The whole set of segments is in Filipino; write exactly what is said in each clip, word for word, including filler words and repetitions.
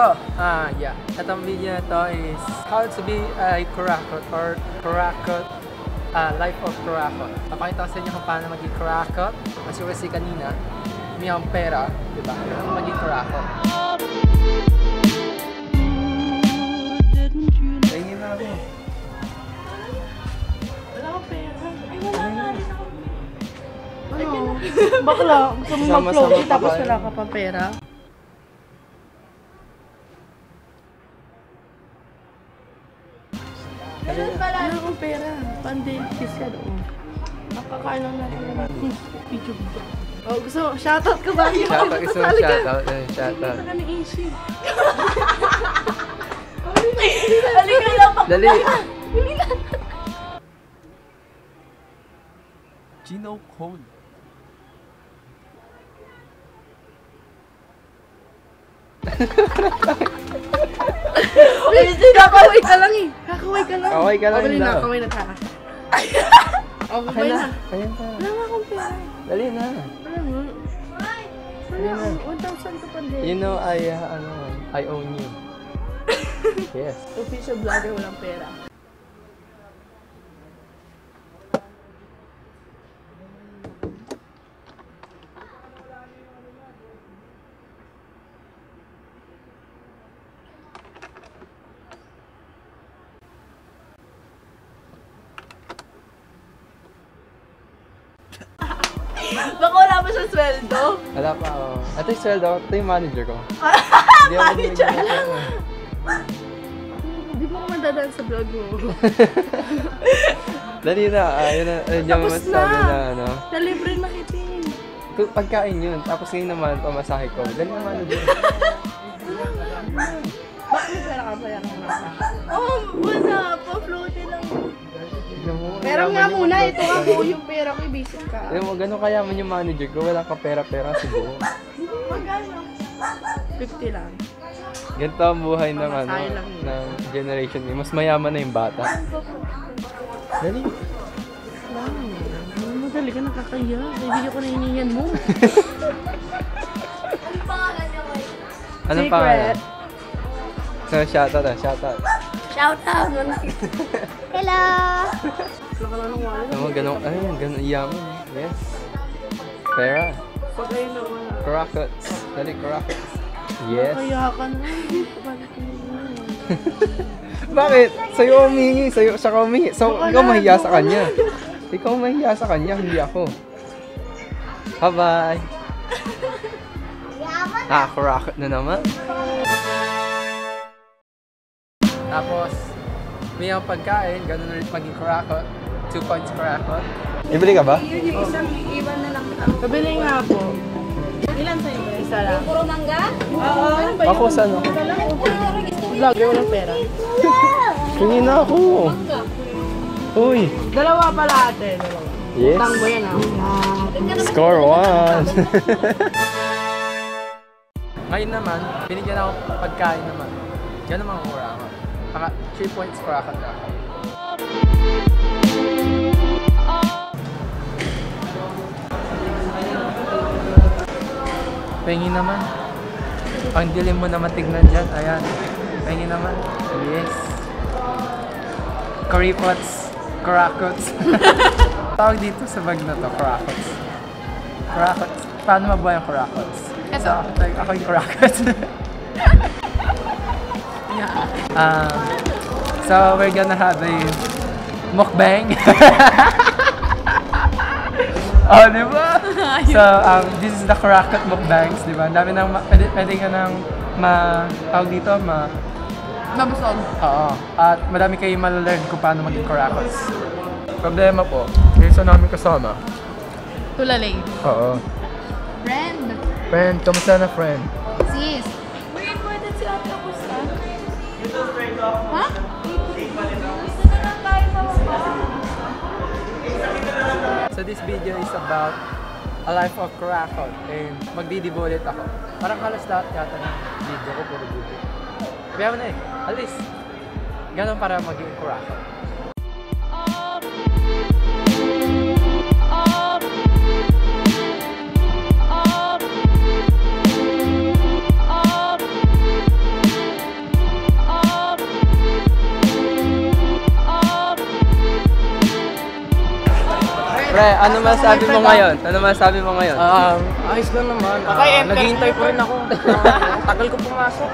Oh, uh, yeah. Itong video to is how to be a kurakot or kurakot, uh, life of kurakot. Napakita ko sa inyo kung paano maging kurakot. As you can see kanina, may ang pera, di ba? Ano maging kurakot? Tingin na ako. Wala akong pera. Ay, wala na rin ako. Ano? Bakla, gusto mo mag-floaty tapos wala ka pa pera? Ganun pala. Ano akong pera? Pan-date kiss ka doon. Makakain lang natin naman. Video video. Oh, gusto, shoutout ka ba? Shoutout, gusto mo shoutout. Shoutout. Hindi ka ng Asian. Dali ka lang. Dali. Dali lang. Gino Cone. Kakaway ka lang eh. Kakaway ka lang. Kakaway ka lang. Kakaway na. Kakaway na tara. Kakaway na. Ayan pa. Wala nga akong pera. Dali na. Wala nga. Wala nga. one thousand ka pa din. You know, I, uh, ano, I own you. Yes. Official vlogger, walang pera. Baka wala pa siya sweldo? Wala pa ako. Oh. Ito yung sweldo. Ito yung manager ko. Manager lang? Hindi mo ko mandadaan sa vlog mo. Dali na. Uh, yun na uh, tapos na. na ano? Nalibre na kitin. Pagkain yun. Tapos ngayon naman pamasahe ko. Dali na manager. Bakit may pera ka pala ng mga? Oo, wala pa. Floating lang. Pero nga muna, ito nga po yung pera ko, i-basic ka. Alam mo, gano'n kayaman yung manager ko, wala ka pera-pera sa buo. Magkano? fifty lang. Ganito ang buhay ng, ano, ng generation niya. Mas mayaman na yung bata. Dali. Wow, madali ka nakakaya. Ibigay ko na hiningan mo. Anong pangalan niya ko? Anong pangalan? So, shoutout na, shoutout. Shoutout! Hello! Naman ganun, ay, ganun, yaman. Yes. Pera. Karakots. Dali, karakots. Yes. Kaya ka na. Bakit? Sa'yo umihingi, sa'yo siya ka umihingi. So, ikaw mahiya sa kanya. Ikaw mahiya sa kanya, hindi ako. Bye-bye! Ah, karakot na naman. Tapos, may ang pagkain, ganun ulit maging kurakot. Two points kurakot. Ibili ka ba? Yun yung isang iiwan na lang ako. Kabili nga po. Ilan sa'yo ba? Isa lang. Puro mangga? Oo. Ako saan ako? Vlogger, walang pera. Hingin na ako. Mangga? Uy. Dalawa pala ate. Yes. Utang mo yan ah. Score one. Ngayon naman, binigyan ako pagkain naman. Yan naman ang kurakot. Paka three points kurakot na ako. Pengi naman. Ang dilim mo naman tignan dyan. Ayan. Pengi naman. Yes. Karipots. Karakots. Tawag dito sa bag na to. Karakots. Karakots. Paano mabuhay ang karakots? So, ako yung karakots. Uh, so we're gonna have a mukbang. Oh, diba? So um, this is the kurakot mukbangs, diba? Ang dami nang pwede, pwede ka nang ma tawag dito, ma mabusog. Oo. At madami kayong malalearn kung paano maging kurakots. Problema po, yung sa namin kasama. Tulalay. Oo. Friend. Friend, kamusta na friend? Sis. Wait, pwede sila kamusta? Ha? So this video is about a life of kurakot and magdidibolit ako. Parang halos lahat yata ng video ko puro bubo. Kaya mo na eh, alis. Ganon para maging kurakot. ano masasabi mo ngayon? Ano masasabi mo ngayon? Um, ayos lang naman. Uh, Naghihintay po rin ako. Tagal ko pumasok.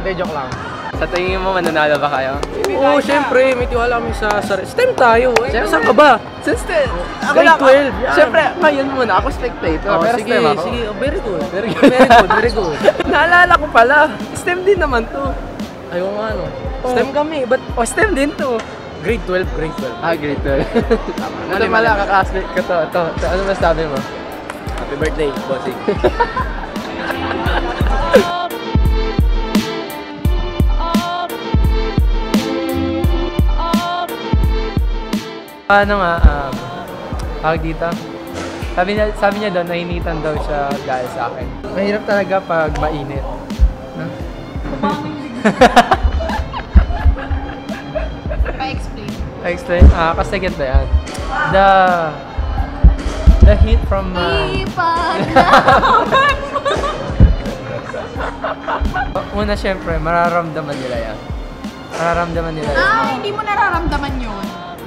Hindi, joke lang. Sa tingin mo, mananalo ba kayo? Oo, siyempre. May tiwala kami sa sarili. STEM tayo. Saan ka ba? Since ten, grade twelve. Siyempre, ngayon muna. Ako spectator. Pero sige, sige. Very good. Very good. Very good. Very good. Naalala ko pala. STEM din naman to. Ayaw nga, no? STEM kami. But, oh, STEM din to. Grade twelve, grade twelve. Ah, grade twelve. Ano mala, kaka-aspect ko to, to, to. Ano masasabi mo? Happy birthday, bossing. Ano nga, um, pag dito, sabi niya, sabi niya doon, nainitan daw siya dahil sa akin. Mahirap talaga pag mainit. Huh? Pa-explain. Pa-explain? Ah, kasi get ba yan? The... The heat from... Uh, Una, syempre, mararamdaman nila yan. Mararamdaman nila yan. Ah, hindi mo nararamdaman yun.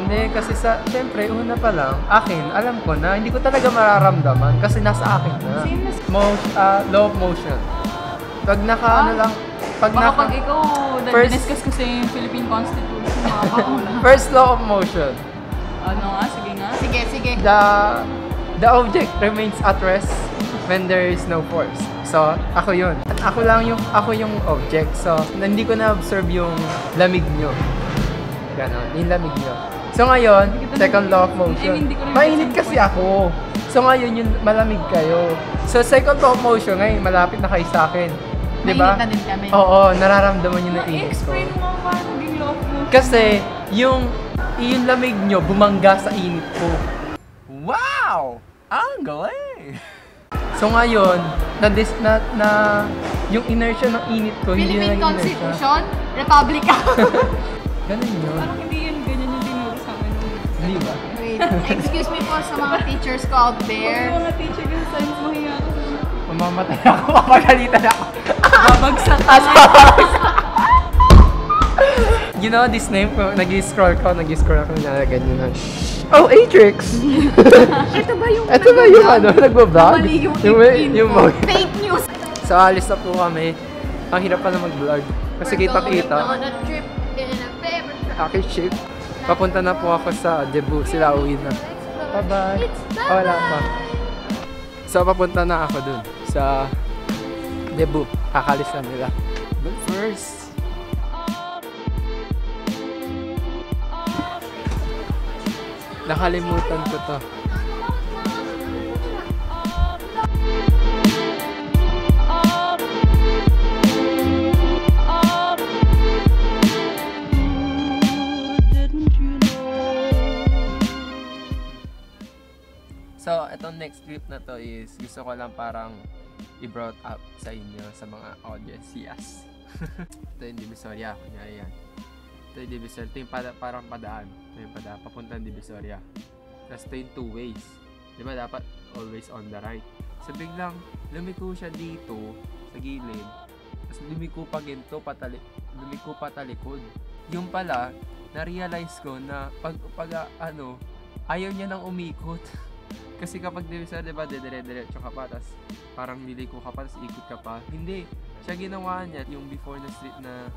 Hindi, kasi sa... Syempre, una pa lang, akin, alam ko na, hindi ko talaga mararamdaman kasi nasa akin na. Motion, uh, low motion. Pag naka, ah. ano lang, Pag Baka naka, pag ikaw, diniscuss ko sa yung Philippine Constitution, makakahula. First law of motion. Ano nga, sige nga. Sige, sige. The, the object remains at rest when there is no force. So, ako yun. At ako lang yung, ako yung object. So, hindi ko na-observe yung lamig nyo. Ganon, yung lamig nyo. So ngayon, second law of motion. Mainit kasi ako. So ngayon, yung malamig kayo. So, second law of motion, ngayon, malapit na kayo sa akin. Diba? Mainit na din kami. Oo, nararamdaman nyo na init ko. Ma-explain mo ba naging low motion? Kasi, yung, yung lamig nyo bumangga sa init ko. Wow! Ang galing! So ngayon, na, na, na yung inertia ng init ko, Philippine hindi na Constitution, inertia. Republica. Ganun yun. Parang hindi yun, ganyan yung tinuro sa akin. Hindi ba? Wait, excuse me po sa mga teachers ko out there. Kung mga teacher yung science mo hiya ko. Mamamatay ako, mapagalitan ako. Babagsak ka. You know, this name, nag-scroll ko, nag-scroll ako, nalagyan nyo na. Oh, Atrix! Ito ba yung Ito ba yung ano, nagbablog? Mali yung yung fake news! So, alis na po kami. Ang hirap pa na mag-vlog. Kasi kita-kita. We're going on a trip in a paper truck. Aki ship. Papunta na po ako sa Cebu. Sila uwi na. Bye-bye! It's bye-bye! Wala pa. So, papunta na ako dun. Sa... Cebu. Kakalis na nila. But first... Nakalimutan ko to. So, itong next clip na to is gusto ko lang parang i-brought up sa inyo, sa mga audience. Yes. Ito yung Divisoria. Kunyari yan. Ito yung Divisoria. Ito yung pada, parang padaan. Ito yung pada, papunta ng Divisoria. Tapos ito yung two ways. Diba dapat always on the right. So biglang lumiko siya dito sa gilid. Tapos lumiko pa ginto, patali, lumiko pa talikod. Yung pala, na-realize ko na pag, pag ano, ayaw niya nang umikot. Kasi kapag Divisoria, diba, dedire-diretso ka pa, tas parang liliko ka pa, tas ikot ka pa. Hindi. Siya ginawa niya, yung before na street na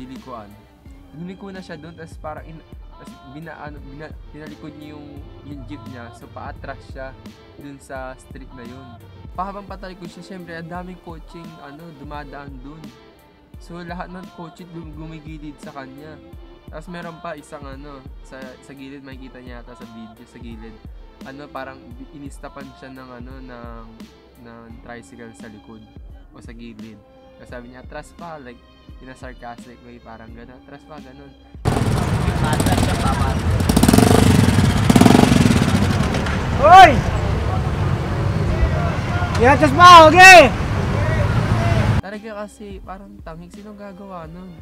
lilikuan. Lumiko na siya doon, tas parang, tas bina, ano, bina, binalikod niya yung, yung jeep niya, so pa-attract siya doon sa street na yun. Pahabang patalikod siya, syempre, ang daming coaching, ano, dumadaan doon. So, lahat ng coaching gumigilid sa kanya. Tapos meron pa isang, ano, sa, sa gilid, makikita niya yata sa video, sa gilid. Ano, parang inistapan siya ng ano ng, ng tricycle sa likod o sa gilid. Kasi sabi niya, atras pa, like in a sarcastic way, parang gano'n, atras pa, gano'n. Atras siya pa, man. Hoy! Yeah, atras pa, okay! Talaga kasi, parang tanging, sinong gagawa nun?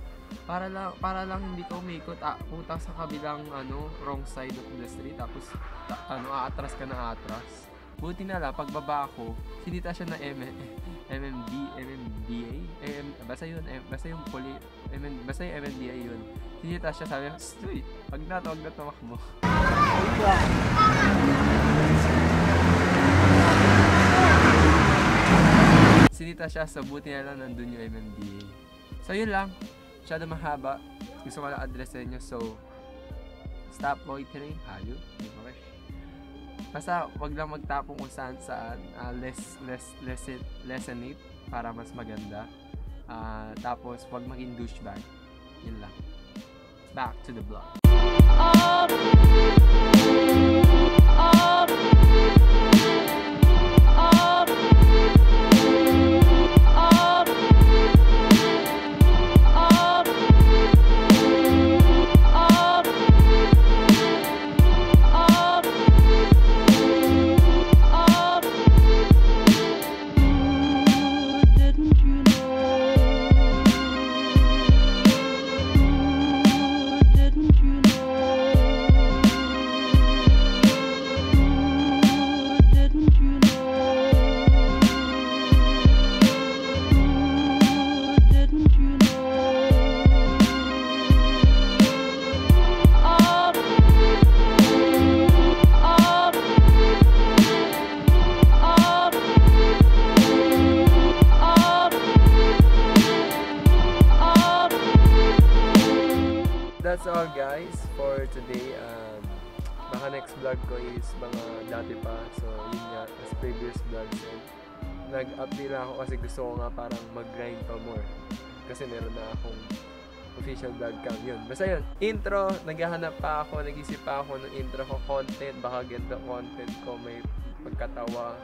Para lang, para lang hindi ka umikot, ah, puta sa kabilang ano, wrong side of the street, tapos ta ano, aatras ka na atras. Buti na lang, pagbaba ako, sinita siya ng M M D, M M D A? M basta yun, M basta yung poli, M basta yung M M D A yun. Sinita siya, sabi, "Uy, wag na to, wag na tumak mo." Sinita siya, so buti na lang nandun yung M M D A. So yun lang, masyado mahaba. Gusto ko lang address sa inyo, so stop loitering, hayo, di ba? Basta wag lang magtapong kung saan saan, uh, less less less it, lessen it para mas maganda. Uh, tapos wag maging douchebag. Yun lang. Back to the vlog. Um, um, um, um, That's all guys for today. Um, baka next vlog ko is mga dati pa. So yun nga, as previous vlogs. Nag-update na ako kasi gusto ko nga parang mag-grind pa more. Kasi meron na akong official vlog cam. Yun, basta yun. Intro, naghahanap pa ako, nag-isip pa ako ng intro ko content. Baka ganda content ko, may pagkatawa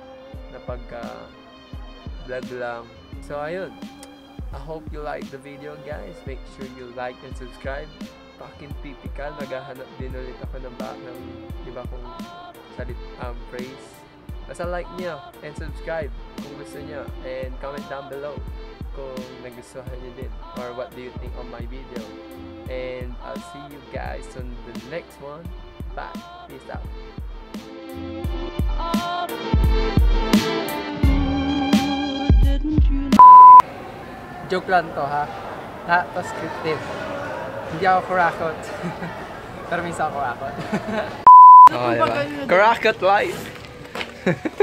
na pagka-vlog lang. So ayun. I hope you like the video guys. Make sure you like and subscribe. Akin typical, naghahanap din ulit ako ng ba ng iba kong salit, um, phrase. Basta like niyo and subscribe kung gusto niyo, and comment down below kung nagustuhan niyo din or what do you think on my video, and I'll see you guys on the next one. Bye, peace out. Joke lang to ha, not scripted. Hindi ako kurakot. Pero minsan ako kurakot. Oh, diba? Kurakot life!